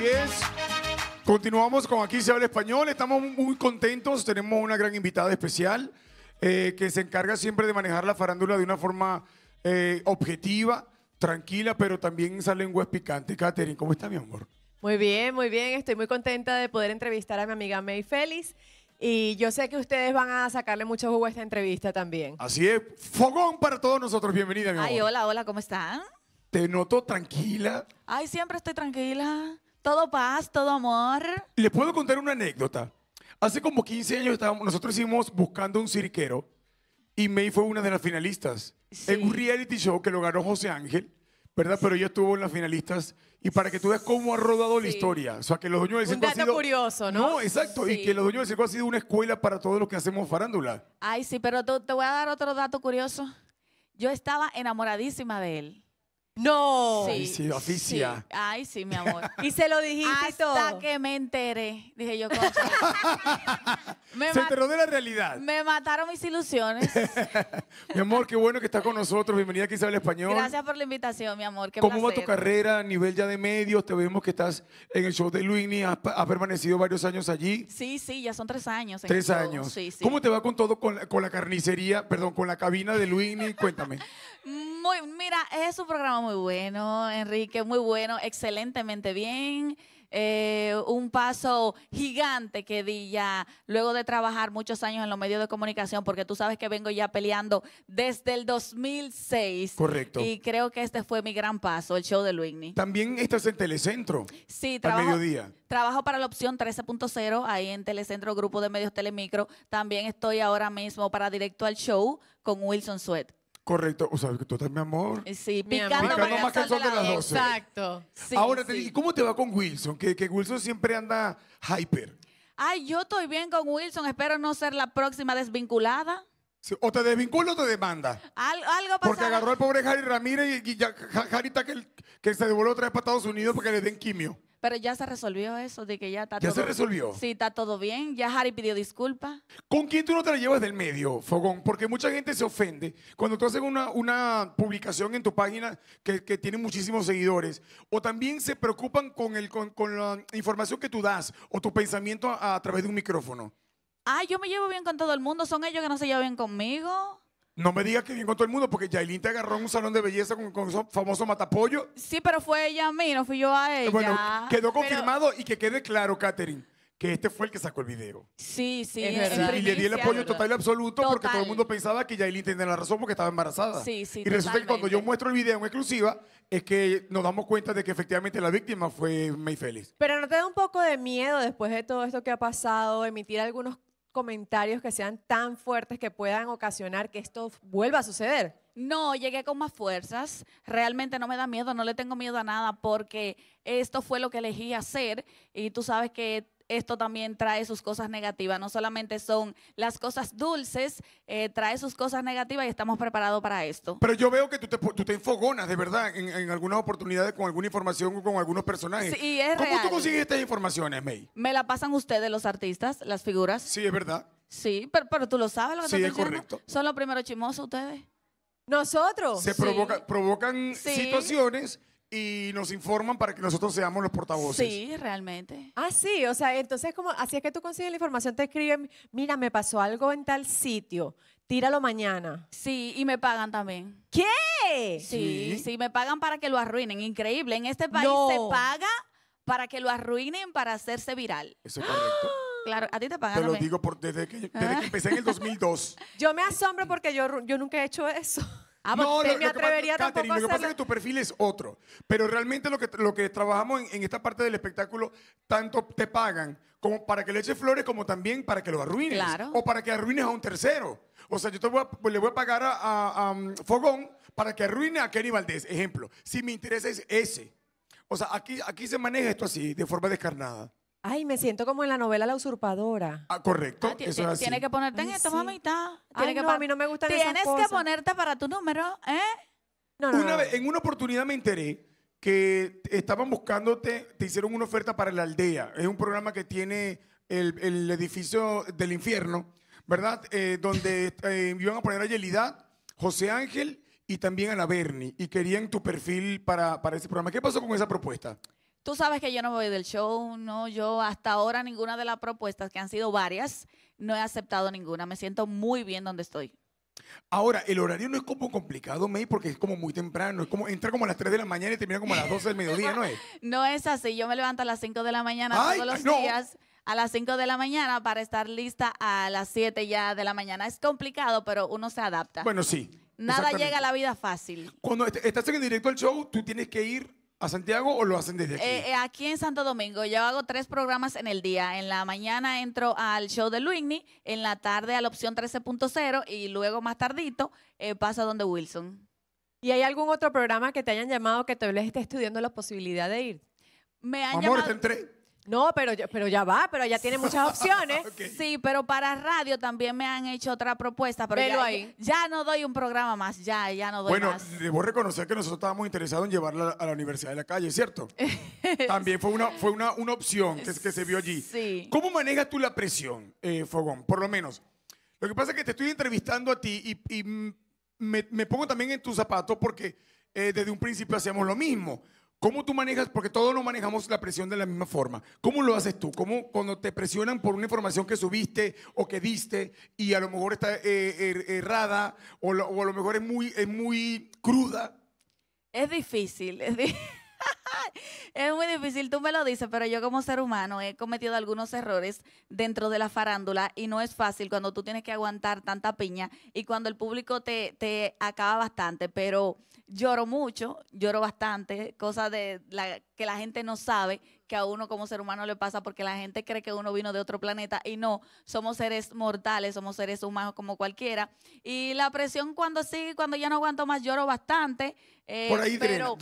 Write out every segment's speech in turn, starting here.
Así es. Continuamos con Aquí se habla español. Estamos muy contentos. Tenemos una gran invitada especial que se encarga siempre de manejar la farándula de una forma objetiva, tranquila, pero también en esa lengua es picante. Katherine, ¿cómo está, mi amor? Muy bien, muy bien. Estoy muy contenta de poder entrevistar a mi amiga Mey Feliz. Y yo sé que ustedes van a sacarle mucho jugo a esta entrevista también. Así es. Fogón para todos nosotros. Bienvenida, mi amor. Ay, hola, hola. ¿Cómo están? Te noto tranquila. Ay, siempre estoy tranquila. Todo paz, todo amor. Les puedo contar una anécdota. Hace como 15 años nosotros hicimos Buscando un Cirquero y Mey fue una de las finalistas. Sí. En un reality show que lo ganó José Ángel, ¿verdad? Sí. Pero ella estuvo en las finalistas. Y para que tú veas cómo ha rodado sí. la historia. O sea, que los dueños del circo ha sido... Un dato curioso, ¿no? No, exacto. Sí. Y que los dueños del circo ha sido una escuela para todos los que hacemos farándula. Ay, sí, pero te voy a dar otro dato curioso. Yo estaba enamoradísima de él. ¡No! Sí, sí, oficia. Sí. Ay, sí, mi amor. Y se lo dijiste hasta todo. Hasta que me enteré. Dije yo, ¿cómo? Se enteró de la realidad. Me mataron mis ilusiones. Mi amor, qué bueno que estás con nosotros. Bienvenida aquí a Isabel Español. Gracias por la invitación, mi amor. Qué ¿Cómo placer. Va tu carrera a nivel ya de medios? Te vemos que estás en el show de Luinny. Has permanecido varios años allí. Sí, sí, ya son 3 años. 3 años. Sí, sí. ¿Cómo te va con todo, con la carnicería, perdón, con la cabina de Luinny? Cuéntame. Mira, es un programa muy bueno, Enrique, muy bueno, excelentemente bien. Un paso gigante que di ya luego de trabajar muchos años en los medios de comunicación, porque tú sabes que vengo ya peleando desde el 2006. Correcto. Y creo que este fue mi gran paso, el show de Luinny. También estás en Telecentro. Sí, trabajo. Al mediodía. Trabajo para la opción 13.0 ahí en Telecentro, Grupo de Medios Telemicro. También estoy ahora mismo para Directo al Show con Wilson Sweat. Correcto, o sea, que tú estás, mi amor. Sí, picando más que el sol de las 12. Exacto. Sí, ahora, sí. ¿Y cómo te va con Wilson? Que Wilson siempre anda hyper. Ay, yo estoy bien con Wilson, espero no ser la próxima desvinculada. Sí, o te desvincula o te demanda. Algo pasa. Porque agarró al pobre Harry Ramírez y ya Harry está que se devolvió otra vez para Estados Unidos porque le den quimio. Pero ya se resolvió eso, de que ya está todo bien. ¿Ya se resolvió? Sí, está todo bien. Ya Harry pidió disculpas. ¿Con quién tú no te la llevas del medio, Fogón? Porque mucha gente se ofende. Cuando tú haces una publicación en tu página que tiene muchísimos seguidores, o también se preocupan con la información que tú das o tu pensamiento a través de un micrófono. Ah, yo me llevo bien con todo el mundo. Son ellos que no se llevan conmigo. No me digas que bien con todo el mundo, porque Yailin te agarró en un salón de belleza con esos famosos matapollos. Sí, pero fue ella a mí, no fui yo a ella. Bueno, quedó confirmado pero... y que quede claro, Katherine, que este fue el que sacó el video. Sí, sí. Es y le di el apoyo total y absoluto porque todo el mundo pensaba que Yailin tenía la razón porque estaba embarazada. Sí, sí, y resulta totalmente. Que cuando yo muestro el video en exclusiva es que nos damos cuenta de que efectivamente la víctima fue Mey Feliz. Pero ¿no te da un poco de miedo después de todo esto que ha pasado, emitir algunos comentarios que sean tan fuertes que puedan ocasionar que esto vuelva a suceder? No, llegué con más fuerzas. Realmente no me da miedo, no le tengo miedo a nada porque esto fue lo que elegí hacer y tú sabes que esto también trae sus cosas negativas. No solamente son las cosas dulces, trae sus cosas negativas y estamos preparados para esto. Pero yo veo que tú te enfogonas, de verdad, en algunas oportunidades con alguna información o con algunos personajes. Sí, y es ¿Cómo real. Tú consigues estas informaciones, Mey? Me la pasan ustedes, los artistas, las figuras. Sí, es verdad. Sí, pero tú lo sabes lo que sí, te estoy diciendo. Sí, es correcto. ¿Son los primeros chismosos ustedes? ¿Nosotros? Se sí. provocan sí. situaciones... y nos informan para que nosotros seamos los portavoces. Sí, realmente. Ah, sí, o sea, entonces como así es que tú consigues la información, te escriben, mira, me pasó algo en tal sitio, tíralo mañana. Sí, y me pagan también. ¿Qué? Sí, sí, sí me pagan para que lo arruinen, increíble. En este país no. se paga para que lo arruinen, para hacerse viral. Eso es correcto. Claro, a ti te pagan. Te lo digo desde que empecé en el 2002. Yo me asombro porque yo nunca he hecho eso. Ah, no, me atrevería tampoco a hacerlo. Lo que pasa es que tu perfil es otro, pero realmente lo que trabajamos en esta parte del espectáculo, tanto te pagan como para que le eches flores como también para que lo arruines, claro. o para que arruines a un tercero. O sea, yo le voy a pagar a Fogón para que arruine a Kenny Valdés, ejemplo. Si mi interés es ese. O sea, aquí se maneja esto así, de forma descarnada. Ay, me siento como en la novela La Usurpadora. Ah, correcto. Ah, eso es así. Tienes que ponerte en esto, mamita. Ay, no, a mí no me gustan esas cosas. Tienes que ponerte para tu número, ¿eh? No, no, no. En una oportunidad me enteré que estaban buscándote, te hicieron una oferta para La Aldea. Es un programa que tiene el edificio del infierno, ¿verdad? Donde iban a poner a Yelidá, José Ángel y también a la Berni. Y querían tu perfil para ese programa. ¿Qué pasó con esa propuesta? Tú sabes que yo no voy del show, no, yo hasta ahora ninguna de las propuestas, que han sido varias, no he aceptado ninguna. Me siento muy bien donde estoy. Ahora, el horario no es como complicado, Mey, porque es como muy temprano, es como entrar como a las 3 de la mañana y terminar como a las 12 del mediodía, ¿no es? No es así, yo me levanto a las 5 de la mañana todos los días, a las 5 de la mañana para estar lista a las 7 ya de la mañana. Es complicado, pero uno se adapta. Bueno, sí. Nada llega a la vida fácil. Cuando estás en directo al show, tú tienes que ir... ¿A Santiago o lo hacen desde aquí? Aquí en Santo Domingo. Yo hago 3 programas en el día. En la mañana entro al show de Luinny, en la tarde a la opción 13.0 y luego más tardito paso a donde Wilson. ¿Y hay algún otro programa que te hayan llamado que te les esté estudiando la posibilidad de ir? Me han llamado... Te entré. No, pero ya va, pero ya tiene muchas opciones. Okay. Sí, pero para radio también me han hecho otra propuesta. Pero ya, ahí. Ya no doy un programa más, ya no doy más. Bueno, debo reconocer que nosotros estábamos interesados en llevarla a la Universidad de la Calle, ¿cierto? También fue una opción que se vio allí. Sí. ¿Cómo manejas tú la presión, Fogón? Por lo menos. Lo que pasa es que te estoy entrevistando a ti y me pongo también en tus zapatos porque desde un principio hacíamos lo mismo. ¿Cómo tú manejas? Porque todos no manejamos la presión de la misma forma. ¿Cómo lo haces tú? ¿Cómo cuando te presionan por una información que subiste o que diste y a lo mejor está errada o a lo mejor es muy cruda? Es difícil. Es muy difícil, tú me lo dices, pero yo como ser humano he cometido algunos errores dentro de la farándula y no es fácil cuando tú tienes que aguantar tanta piña y cuando el público te acaba bastante, pero lloro mucho, lloro bastante, cosa de que la gente no sabe que a uno como ser humano le pasa porque la gente cree que uno vino de otro planeta y no, somos seres mortales, somos seres humanos como cualquiera y la presión cuando sigue, cuando ya no aguanto más, lloro bastante. Por ahí pero,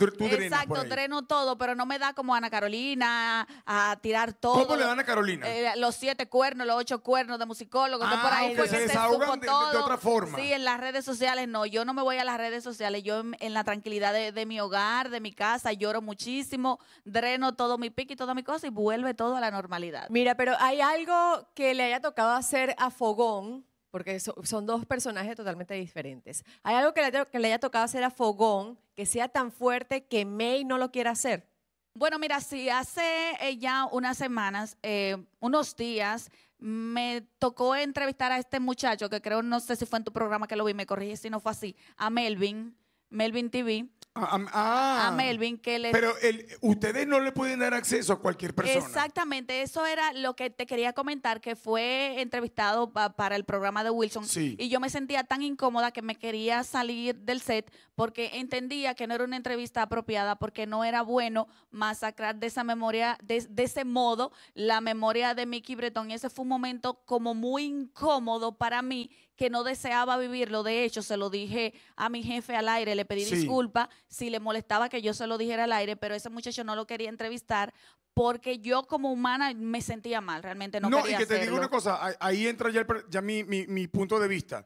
dreno todo, pero no me da como Ana Carolina a tirar todo. ¿Cómo le da Ana Carolina? Los 7 cuernos, los 8 cuernos de musicólogos. Por ahí que se desahogan de otra forma. Sí, en las redes sociales no, yo no me voy a las redes sociales, yo en la tranquilidad de mi hogar, de mi casa, lloro muchísimo, dreno todo mi pique y toda mi cosa y vuelve todo a la normalidad. Mira, pero hay algo que le haya tocado hacer a Fogón, porque son dos personajes totalmente diferentes. ¿Hay algo que le haya tocado hacer a Fogón que sea tan fuerte que Mey no lo quiera hacer? Bueno, mira, sí, hace ya unas semanas, unos días, me tocó entrevistar a este muchacho, que creo, no sé si fue en tu programa que lo vi, me corrige si no fue así, a Melvin TV. A Melvin que le... Pero ustedes no le pueden dar acceso a cualquier persona. Exactamente, eso era lo que te quería comentar, que fue entrevistado para el programa de Wilson. Sí. Y yo me sentía tan incómoda que me quería salir del set porque entendía que no era una entrevista apropiada, porque no era bueno masacrar de esa memoria, de ese modo, la memoria de Mickey Breton. Y ese fue un momento como muy incómodo para mí, que no deseaba vivirlo. De hecho, se lo dije a mi jefe al aire, le pedí disculpa si le molestaba que yo se lo dijera al aire, pero ese muchacho no lo quería entrevistar porque yo como humana me sentía mal, realmente no quería hacerlo. No, y que te digo una cosa, ahí entra ya mi punto de vista.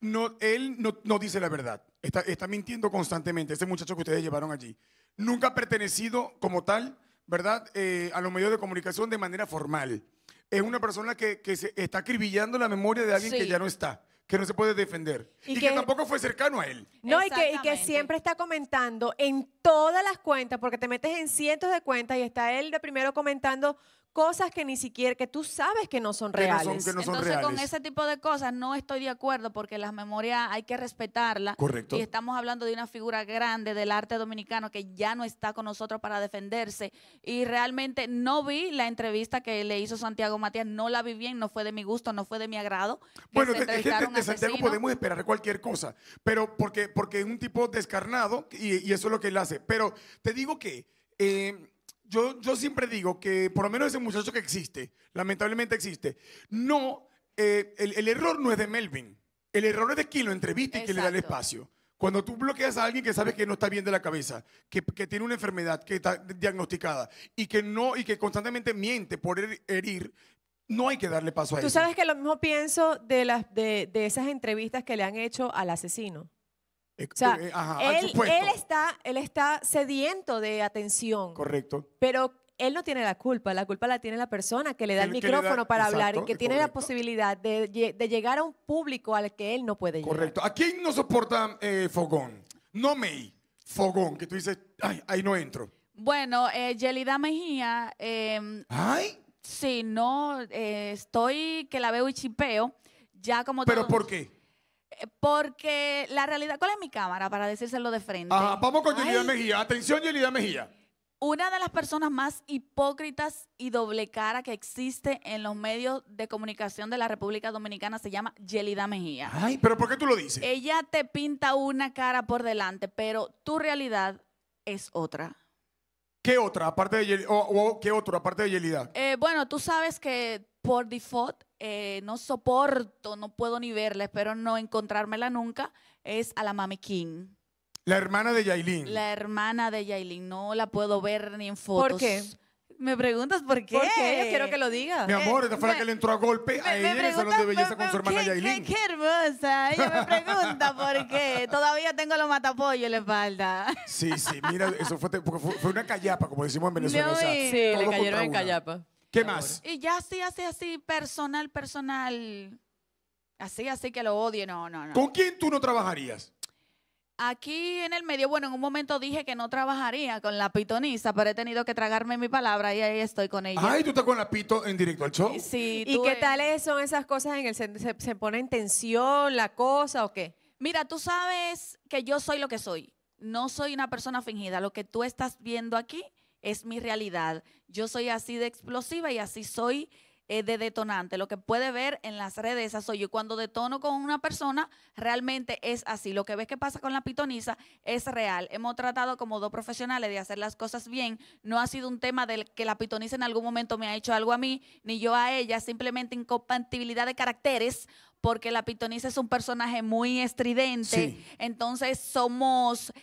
No, él no dice la verdad, está mintiendo constantemente, ese muchacho que ustedes llevaron allí. Nunca ha pertenecido como tal, ¿verdad?, a los medios de comunicación de manera formal. Es una persona que se está acribillando la memoria de alguien que ya no está, que no se puede defender y que tampoco fue cercano a él. No, y que siempre está comentando en todas las cuentas, porque te metes en cientos de cuentas y está él de primero comentando cosas que ni siquiera, que tú sabes que no son reales. Entonces, con ese tipo de cosas no estoy de acuerdo porque las memorias hay que respetarlas. Correcto. Y estamos hablando de una figura grande del arte dominicano que ya no está con nosotros para defenderse. Y realmente no vi la entrevista que le hizo Santiago Matías, no la vi bien, no fue de mi gusto, no fue de mi agrado. Bueno, de Santiago podemos esperar cualquier cosa, pero porque es un tipo descarnado y eso es lo que él hace. Pero te digo que... Yo siempre digo que por lo menos ese muchacho que existe, lamentablemente existe, el error no es de Melvin, el error es de quien lo entrevista y quien le da el espacio. Cuando tú bloqueas a alguien que sabes que no está bien de la cabeza, que tiene una enfermedad, que está diagnosticada y que constantemente miente por herir, no hay que darle paso a eso. Tú sabes que lo mismo pienso de esas entrevistas que le han hecho al asesino. O sea, él está sediento de atención. Correcto. Pero él no tiene la culpa la tiene la persona que le da el micrófono para hablar y que tiene la posibilidad de llegar a un público al que él no puede llegar. Correcto. ¿A quién no soporta Fogón? No Mey, Fogón, que tú dices, ay, ahí no entro. Bueno, Yelidá Mejía, ¿ay? Sí, no, estoy que la veo y chipeo, ya como ¿pero todos, por qué? Porque la realidad, ¿cuál es mi cámara? Para decírselo de frente. Ajá, vamos con Yelidá Mejía, atención Yelidá Mejía. Una de las personas más hipócritas y doble cara que existe en los medios de comunicación de la República Dominicana se llama Yelidá Mejía. Ay, ¿pero por qué tú lo dices? Ella te pinta una cara por delante, pero tu realidad es otra. ¿Qué otra aparte de Yelidá? ¿Qué otro aparte de Yelidá? Bueno, tú sabes que por default no soporto, no puedo ni verla, espero no encontrármela nunca, es a la Mami King. La hermana de Yailin. La hermana de Yailin. No la puedo ver ni en fotos. ¿Por qué? ¿Me preguntas por qué? ¿Por qué? Yo quiero que lo digas. Mi amor, esta fue la que le entró a golpe a ella en el salón de belleza con su hermana Yailin. ¡Qué hermosa! Ella me pregunta por qué. Todavía tengo los matapollos en la espalda. Sí, sí. Mira, eso fue una callapa, como decimos en Venezuela. O sea, sí, le cayeron en callapa. ¿Qué más? Y ya así, personal. Así que lo odie. No. ¿Con quién tú no trabajarías? Aquí en el medio, bueno, en un momento dije que no trabajaría con La Pitonisa, pero he tenido que tragarme mi palabra y ahí estoy con ella. Ay, tú estás con La Pito en directo al show. Sí. ¿Y qué tal son esas cosas en el se pone en tensión la cosa o qué? Mira, tú sabes que yo soy lo que soy. No soy una persona fingida. Lo que tú estás viendo aquí es mi realidad. Yo soy así de explosiva y así soy de detonante. Lo que puede ver en las redes, esa soy yo. Cuando detono con una persona, realmente es así. Lo que ves que pasa con La Pitonisa es real. Hemos tratado como dos profesionales de hacer las cosas bien. No ha sido un tema de que La Pitonisa en algún momento me ha hecho algo a mí, ni yo a ella. Simplemente incompatibilidad de caracteres, porque La Pitonisa es un personaje muy estridente. Sí. Entonces somos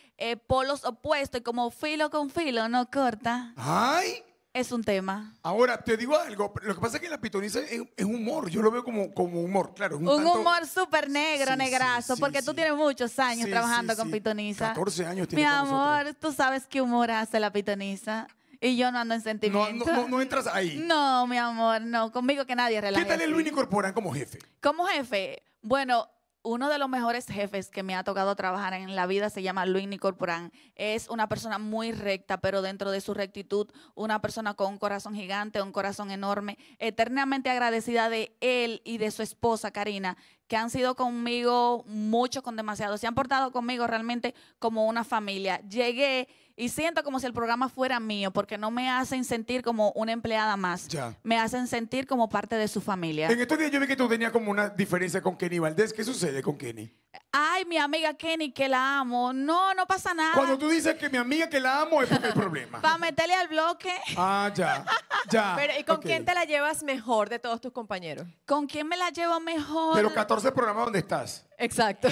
polos opuestos y como filo con filo, no corta. ¡Ay! Es un tema. Ahora, te digo algo. Lo que pasa es que La Pitonisa es humor. Yo lo veo como humor, claro. Es un humor súper negro, sí, negrazo, sí, porque tú tienes muchos años trabajando con Pitonisa. 14 años tienes. Mi amor, tú sabes qué humor hace La Pitonisa. Y yo no ando en sentimientos. No entras ahí. No, mi amor, no. Conmigo que nadie relaja. ¿Qué tal el Luinny Corporán como jefe? Como jefe, bueno, uno de los mejores jefes que me ha tocado trabajar en la vida se llama Luinny Corporán. Es una persona muy recta, pero dentro de su rectitud, una persona con un corazón gigante, un corazón enorme, eternamente agradecida de él y de su esposa, Karina, que han sido conmigo mucho, con demasiado. Se han portado conmigo realmente como una familia. Llegué y siento como si el programa fuera mío, porque no me hacen sentir como una empleada más. Ya. Me hacen sentir como parte de su familia. En estos días yo vi que tú tenías como una diferencia con Kenny Valdés. ¿Qué sucede con Kenny? Ay, mi amiga Kenny, que la amo. No pasa nada. Cuando tú dices que mi amiga que la amo, es porque el problema. Para meterle al bloque. Ah, ya. Pero, ¿y con quién te la llevas mejor de todos tus compañeros? ¿Con quién me la llevo mejor? De los 14 programas donde estás. Exacto.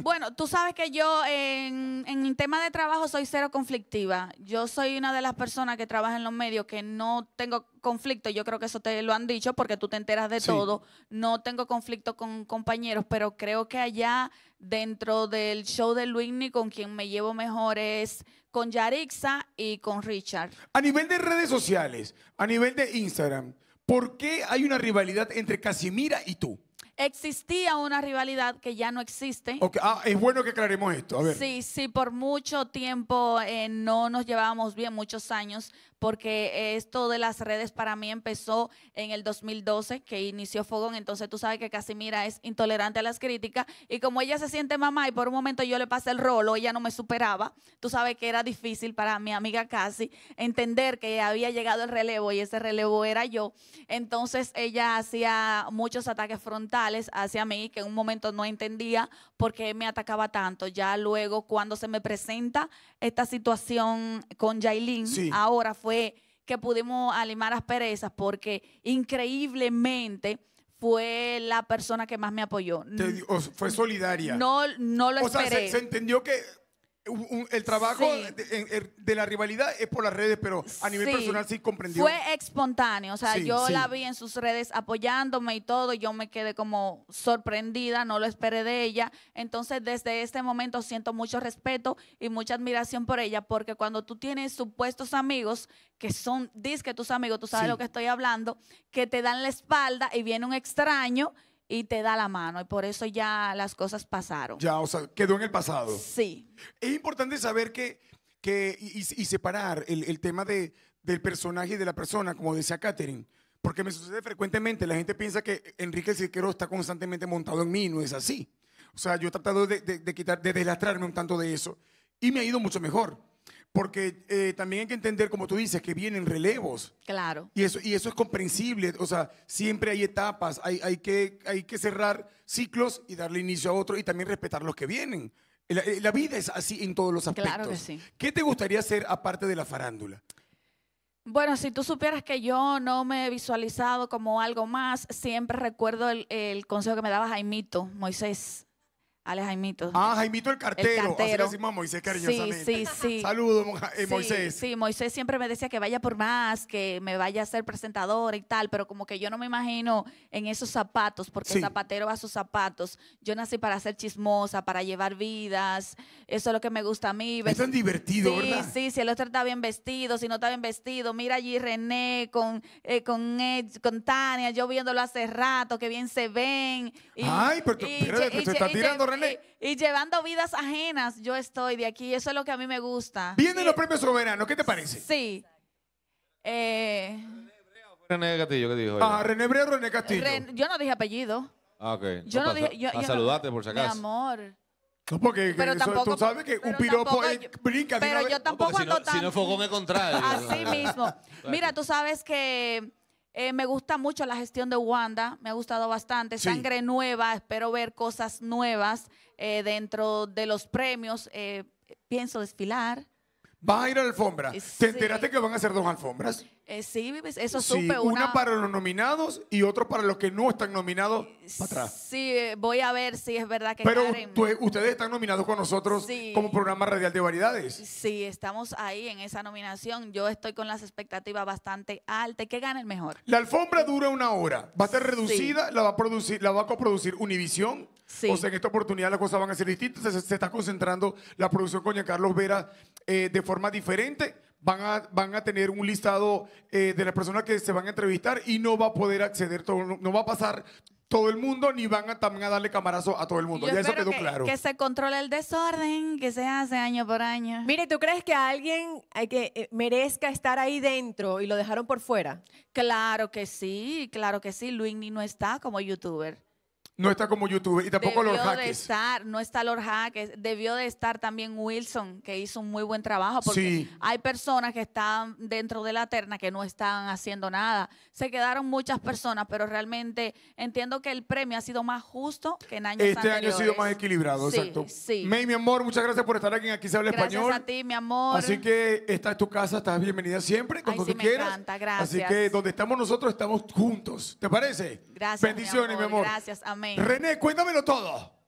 Bueno, tú sabes que yo en tema de trabajo soy cero conflictiva. Yo soy una de las personas que trabaja en los medios que no tengo conflicto. Yo creo que eso te lo han dicho porque tú te enteras de todo. No tengo conflicto con compañeros, pero creo que allá dentro del show de Luinny con quien me llevo mejor es con Yarixa y con Richard. A nivel de redes sociales, a nivel de Instagram, ¿por qué hay una rivalidad entre Casimira y tú? Existía una rivalidad que ya no existe. Okay. Ah, es bueno que aclaremos esto. A ver. Sí, por mucho tiempo no nos llevábamos bien, muchos años, porque esto de las redes para mí empezó en el 2012, que inició Fogón. Entonces tú sabes que Casimira es intolerante a las críticas y como ella se siente mamá y por un momento yo le pasé el rolo, ella no me superaba. Tú sabes que era difícil para mi amiga Casi entender que había llegado el relevo y ese relevo era yo. Entonces ella hacía muchos ataques frontales hacia mí que en un momento no entendía por qué me atacaba tanto. Ya luego cuando se me presenta esta situación con Yailin, ahora fue que pudimos alimar asperezas porque increíblemente fue la persona que más me apoyó. Fue solidaria. No lo esperé. O sea, se entendió que el trabajo de la rivalidad es por las redes, pero a nivel personal sí comprendió. Fue espontáneo. O sea, yo la vi en sus redes apoyándome y todo. Yo me quedé como sorprendida, no lo esperé de ella. Entonces, desde este momento siento mucho respeto y mucha admiración por ella, porque cuando tú tienes supuestos amigos que son, dizque tus amigos, tú sabes lo que estoy hablando, que te dan la espalda y viene un extraño y te da la mano, y por eso ya las cosas pasaron. Ya, o sea, quedó en el pasado. Sí. Es importante saber que y separar el tema del personaje y de la persona, como decía Katherine. Porque me sucede frecuentemente, la gente piensa que Enrique Siqueiro está constantemente montado en mí, no es así. O sea, yo he tratado de deslastrarme un tanto de eso y me ha ido mucho mejor. Porque también hay que entender, como tú dices, que vienen relevos. Claro. Y eso es comprensible. O sea, siempre hay etapas, hay que cerrar ciclos y darle inicio a otro y también respetar los que vienen. La vida es así en todos los aspectos. Claro que sí. ¿Qué te gustaría hacer aparte de la farándula? Bueno, si tú supieras que yo no me he visualizado como algo más, siempre recuerdo el consejo que me daba Jaimito, Moisés. Ale Jaimito. Ah, Jaimito el cartero. Así le decimos a Moisés cariñosamente. Sí, sí, sí. Saludos, Moisés. Sí, Moisés siempre me decía que vaya por más, que me vaya a ser presentadora y tal, pero como que yo no me imagino en esos zapatos, porque sí. El zapatero va a sus zapatos. Yo nací para ser chismosa, para llevar vidas. Eso es lo que me gusta a mí. Es tan divertido, sí, ¿verdad? Sí, si el otro está bien vestido, si no está bien vestido. Mira allí René con Tania, yo viéndolo hace rato, que bien se ven. Ay, pero tú estás tirando, y llevando vidas ajenas, yo estoy de aquí. Eso es lo que a mí me gusta. Vienen los premios soberanos, ¿qué te parece? Sí. René Castillo, ¿qué dijo? Ah, René Brea o René Castillo. Yo no dije apellido. Ah, ok. Yo no dije. A saludarte, por si acaso. Mi amor. No, porque pero eso, tampoco, tú sabes que un piropo brinca. Pero yo tampoco cuando tanto. Si no fogón es contrario. Así mismo. Mira, tú sabes que. Me gusta mucho la gestión de Wanda, me ha gustado bastante. Sí. Sangre nueva, espero ver cosas nuevas dentro de los premios. Pienso desfilar. ¿Vas a ir a la alfombra? Sí. ¿Te enteraste que van a hacer 2 alfombras? Sí, eso sí, supe. Una para los nominados y otra para los que no están nominados para atrás. Sí, voy a ver si es verdad que... Pero ustedes están nominados con nosotros, sí, como programa radial de variedades. Sí, estamos ahí en esa nominación. Yo estoy con las expectativas bastante altas. ¿Qué gana el mejor? La alfombra dura 1 hora. Va a ser reducida, sí. la va a coproducir Univisión. Sí. O sea, en esta oportunidad las cosas van a ser distintas. Se está concentrando la producción con Carlos Vera de forma diferente. Van a tener un listado de las personas que se van a entrevistar y no va a poder acceder, no va a pasar todo el mundo, ni van a darle camarazo a todo el mundo. Yo ya eso quedó claro. Que se controle el desorden que se hace año por año. Mire, ¿tú crees que alguien que merezca estar ahí dentro y lo dejaron por fuera? Claro que sí, claro que sí. Luinny no está como youtuber. No está como youtuber y tampoco Lord Hackers. No está Lord Hackers. Debió de estar también Wilson, que hizo un muy buen trabajo, porque sí, hay personas que están dentro de la terna que no están haciendo nada. Se quedaron muchas personas, pero realmente entiendo que el premio ha sido más justo que en años anteriores. Este año ha sido más equilibrado, sí, exacto. Sí. Mey, mi amor, muchas gracias por estar aquí. Aquí se habla español. Gracias a ti, mi amor. Así que esta es tu casa, estás bienvenida siempre, cuando tú quieras. Me encanta, gracias. Así que donde estamos nosotros, estamos juntos. ¿Te parece? Gracias. Bendiciones, mi amor. Gracias, amén. René, cuéntamelo todo.